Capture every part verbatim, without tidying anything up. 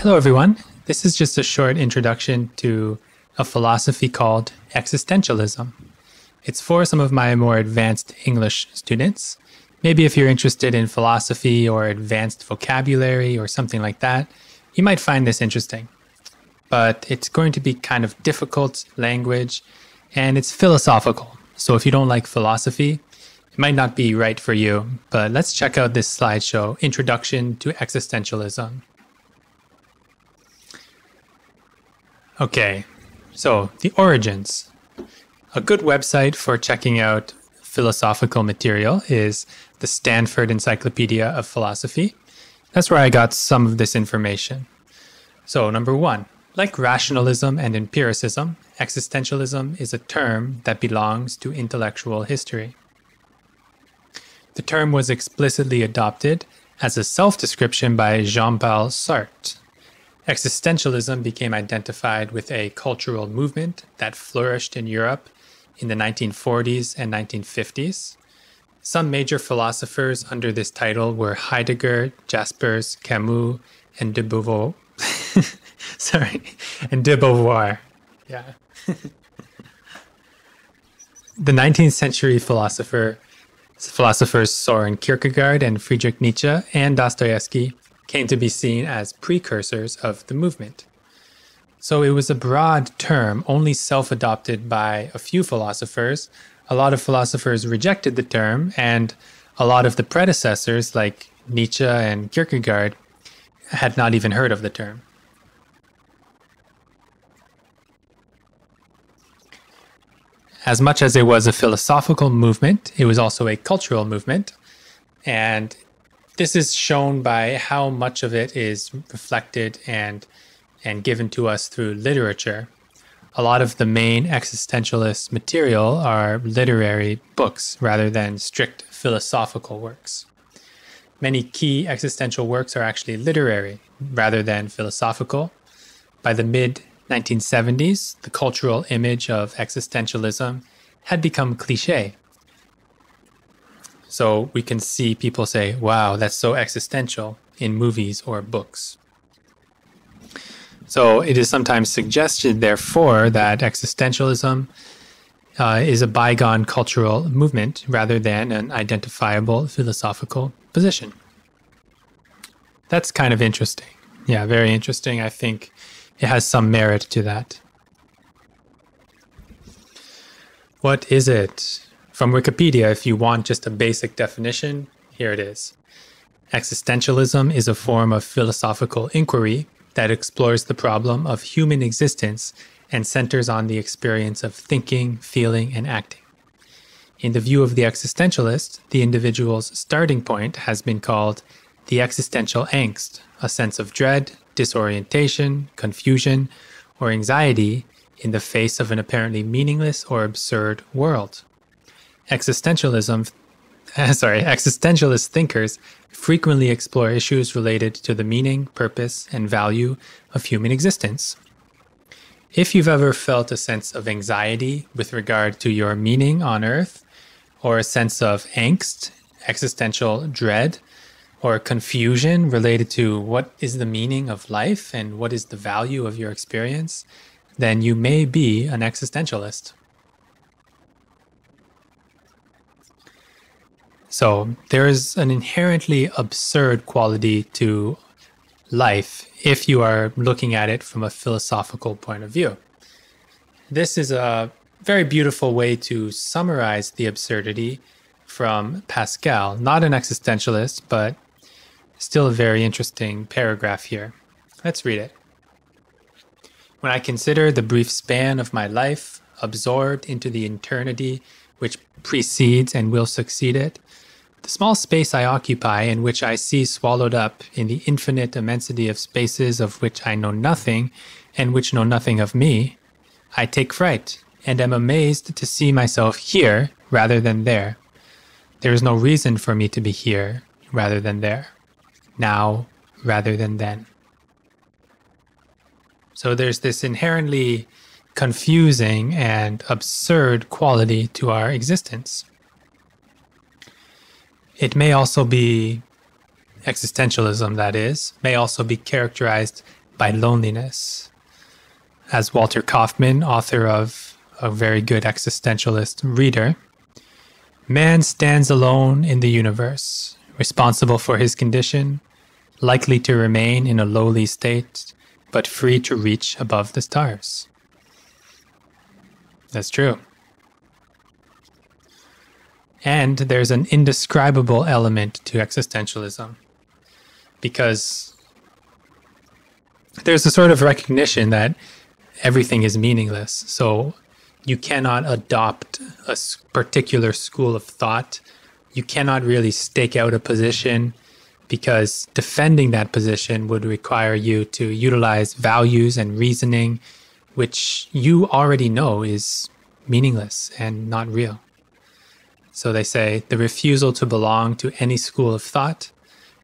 Hello, everyone. This is just a short introduction to a philosophy called existentialism. It's for some of my more advanced English students. Maybe if you're interested in philosophy or advanced vocabulary or something like that, you might find this interesting. But it's going to be kind of difficult language, and it's philosophical. So if you don't like philosophy, it might not be right for you. But let's check out this slideshow, Introduction to Existentialism. Okay, so the origins. A good website for checking out philosophical material is the Stanford Encyclopedia of Philosophy. That's where I got some of this information. So number one, like rationalism and empiricism, existentialism is a term that belongs to intellectual history. The term was explicitly adopted as a self-description by Jean-Paul Sartre. Existentialism became identified with a cultural movement that flourished in Europe in the nineteen forties and nineteen fifties. Some major philosophers under this title were Heidegger, Jaspers, Camus, and de Beauvoir. Sorry, and de Beauvoir. Yeah. The nineteenth century philosopher, philosophers Søren Kierkegaard and Friedrich Nietzsche and Dostoevsky came to be seen as precursors of the movement. So it was a broad term, only self-adopted by a few philosophers. A lot of philosophers rejected the term, and a lot of the predecessors, like Nietzsche and Kierkegaard, had not even heard of the term. As much as it was a philosophical movement, it was also a cultural movement, and this is shown by how much of it is reflected and and given to us through literature. A lot of the main existentialist material are literary books rather than strict philosophical works. Many key existential works are actually literary rather than philosophical. By the mid nineteen seventies, the cultural image of existentialism had become cliché. So we can see people say, wow, that's so existential in movies or books. So it is sometimes suggested, therefore, that existentialism uh, is a bygone cultural movement rather than an identifiable philosophical position. That's kind of interesting. Yeah, very interesting. I think it has some merit to that. What is it? From Wikipedia, if you want just a basic definition, here it is. Existentialism is a form of philosophical inquiry that explores the problem of human existence and centers on the experience of thinking, feeling, and acting. In the view of the existentialist, the individual's starting point has been called the existential angst, a sense of dread, disorientation, confusion, or anxiety in the face of an apparently meaningless or absurd world. Existentialism, sorry, existentialist thinkers frequently explore issues related to the meaning, purpose, and value of human existence. If you've ever felt a sense of anxiety with regard to your meaning on Earth, or a sense of angst, existential dread, or confusion related to what is the meaning of life and what is the value of your experience, then you may be an existentialist. So there is an inherently absurd quality to life if you are looking at it from a philosophical point of view. This is a very beautiful way to summarize the absurdity from Pascal, not an existentialist, but still a very interesting paragraph here. Let's read it. When I consider the brief span of my life, absorbed into the eternity which precedes and will succeed it, the small space I occupy and which I see swallowed up in the infinite immensity of spaces of which I know nothing and which know nothing of me, I take fright and am amazed to see myself here rather than there. There is no reason for me to be here rather than there, now rather than then. So there's this inherently confusing and absurd quality to our existence. It may also be, existentialism that is, may also be characterized by loneliness. As Walter Kaufman, author of A Very Good Existentialist Reader, man stands alone in the universe, responsible for his condition, likely to remain in a lowly state, but free to reach above the stars. That's true. And there's an indescribable element to existentialism, because there's a sort of recognition that everything is meaningless. So you cannot adopt a particular school of thought. You cannot really stake out a position, because defending that position would require you to utilize values and reasoning, which you already know is meaningless and not real. So they say the refusal to belong to any school of thought,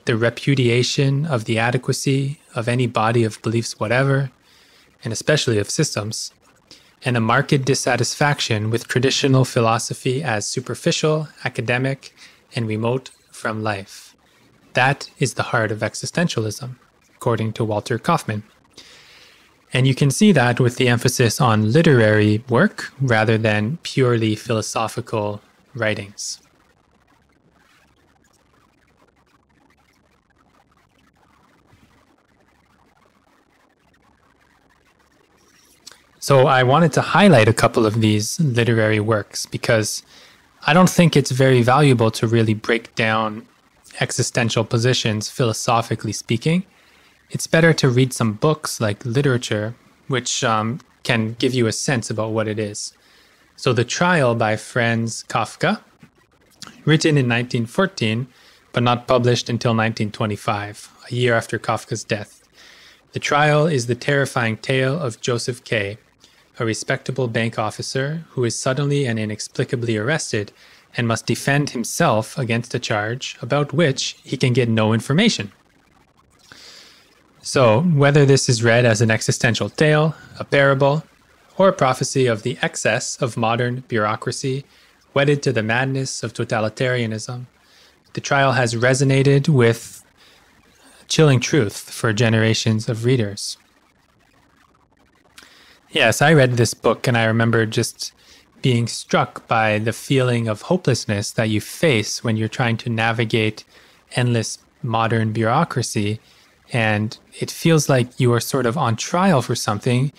the repudiation of the adequacy of any body of beliefs whatever, and especially of systems, and a marked dissatisfaction with traditional philosophy as superficial, academic, and remote from life. That is the heart of existentialism, according to Walter Kaufman. And you can see that with the emphasis on literary work rather than purely philosophical writings. So I wanted to highlight a couple of these literary works because I don't think it's very valuable to really break down existential positions philosophically speaking. It's better to read some books like literature, which um, can give you a sense about what it is. So The Trial by Franz Kafka, written in nineteen fourteen, but not published until nineteen twenty-five, a year after Kafka's death. The Trial is the terrifying tale of Josef K., a respectable bank officer who is suddenly and inexplicably arrested and must defend himself against a charge about which he can get no information. So, whether this is read as an existential tale, a parable, or a prophecy of the excess of modern bureaucracy wedded to the madness of totalitarianism, The Trial has resonated with chilling truth for generations of readers. Yes, I read this book and I remember just being struck by the feeling of hopelessness that you face when you're trying to navigate endless modern bureaucracy, and it feels like you are sort of on trial for something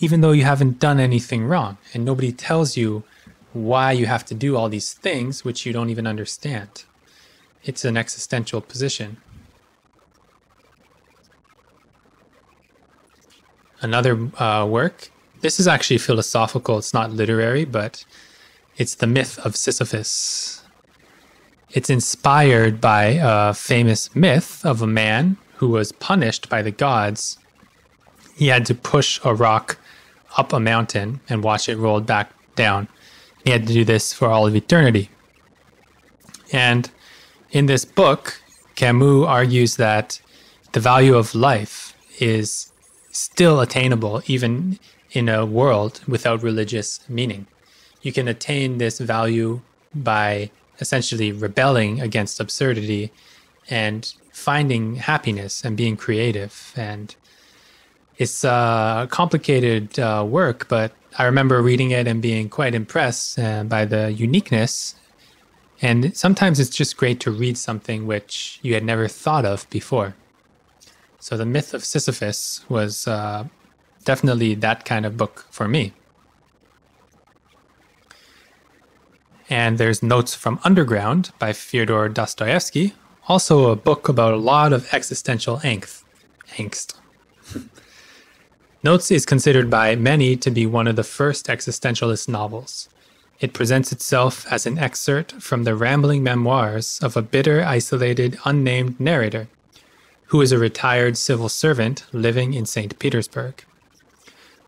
even though you haven't done anything wrong, and nobody tells you why you have to do all these things which you don't even understand. It's an existential position. Another uh, work, this is actually philosophical, it's not literary, but it's The Myth of Sisyphus. It's inspired by a famous myth of a man who was punished by the gods. He had to push a rock up a mountain and watch it roll back down. He had to do this for all of eternity. And in this book, Camus argues that the value of life is still attainable even in a world without religious meaning. You can attain this value by essentially rebelling against absurdity and finding happiness and being creative. And it's uh, complicated uh, work, but I remember reading it and being quite impressed uh, by the uniqueness. And sometimes it's just great to read something which you had never thought of before. So The Myth of Sisyphus was uh, definitely that kind of book for me. And there's Notes from Underground by Fyodor Dostoevsky, also a book about a lot of existential angst. angst. Notes is considered by many to be one of the first existentialist novels. It presents itself as an excerpt from the rambling memoirs of a bitter, isolated, unnamed narrator, who is a retired civil servant living in Saint Petersburg.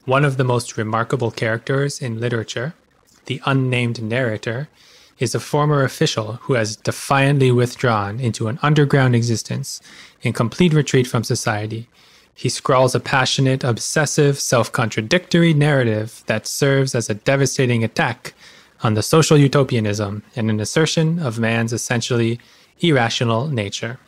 One of the most remarkable characters in literature, the unnamed narrator, is a former official who has defiantly withdrawn into an underground existence in complete retreat from society. He scrawls a passionate, obsessive, self-contradictory narrative that serves as a devastating attack on the social utopianism and an assertion of man's essentially irrational nature.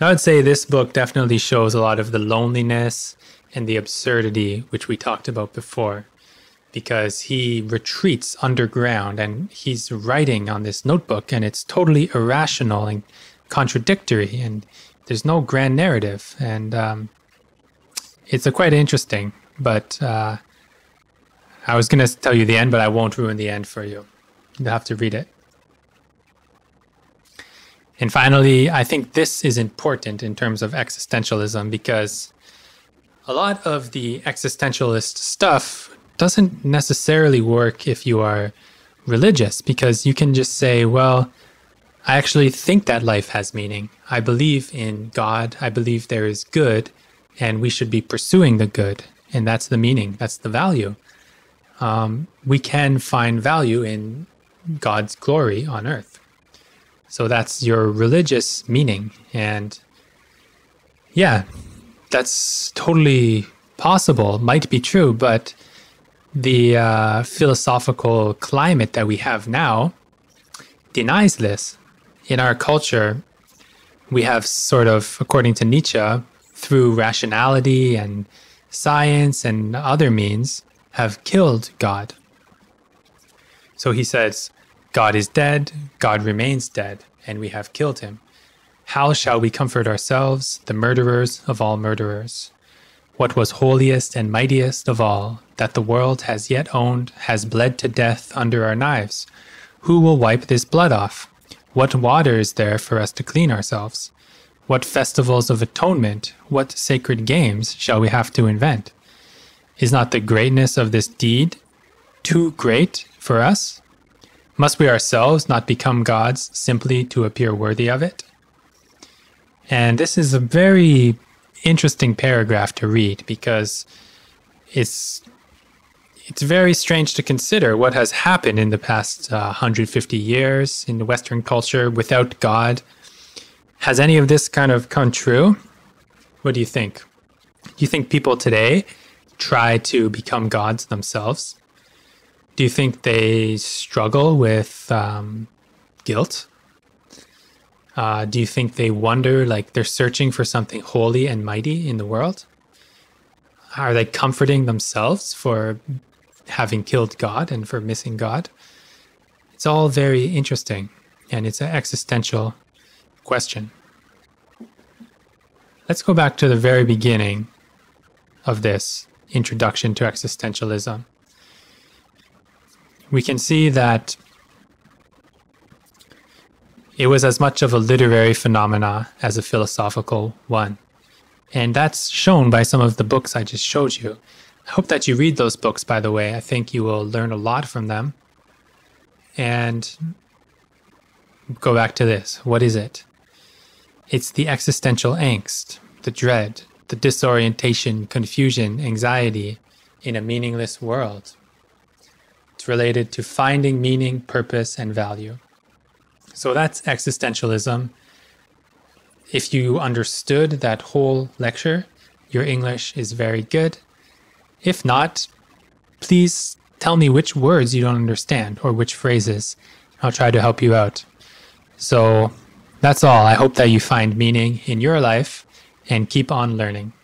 I would say this book definitely shows a lot of the loneliness and the absurdity which we talked about before, because he retreats underground and he's writing on this notebook and it's totally irrational and contradictory and there's no grand narrative. And um, it's a quite interesting, but uh, I was going to tell you the end, but I won't ruin the end for you. You'll have to read it. And finally, I think this is important in terms of existentialism, because a lot of the existentialist stuff doesn't necessarily work if you are religious, because you can just say, well, I actually think that life has meaning. I believe in God. I believe there is good, and we should be pursuing the good. And that's the meaning. That's the value. Um, we can find value in God's glory on earth. So that's your religious meaning. And yeah, that's totally possible, might be true, but the uh, philosophical climate that we have now denies this. In our culture, we have sort of, according to Nietzsche, through rationality and science and other means, have killed God. So he says, God is dead, God remains dead, and we have killed him. How shall we comfort ourselves, the murderers of all murderers? What was holiest and mightiest of all, that the world has yet owned, has bled to death under our knives? Who will wipe this blood off? What water is there for us to clean ourselves? What festivals of atonement, what sacred games shall we have to invent? Is not the greatness of this deed too great for us? Must we ourselves not become gods simply to appear worthy of it? And this is a very interesting paragraph to read, because it's it's very strange to consider what has happened in the past uh, one hundred fifty years in the Western culture without God. Has any of this kind of come true? What do you think? Do you think people today try to become gods themselves? Do you think they struggle with um, guilt? Uh, do you think they wonder, like they're searching for something holy and mighty in the world? Are they comforting themselves for having killed God and for missing God? It's all very interesting, and it's an existential question. Let's go back to the very beginning of this introduction to existentialism. We can see that it was as much of a literary phenomena as a philosophical one. And that's shown by some of the books I just showed you. I hope that you read those books, by the way. I think you will learn a lot from them. And go back to this. What is it? It's the existential angst, the dread, the disorientation, confusion, anxiety in a meaningless world. Related to finding meaning, purpose, and value. So that's existentialism. If you understood that whole lecture, your English is very good. If not, please tell me which words you don't understand or which phrases. I'll try to help you out. So that's all. I hope that you find meaning in your life and keep on learning.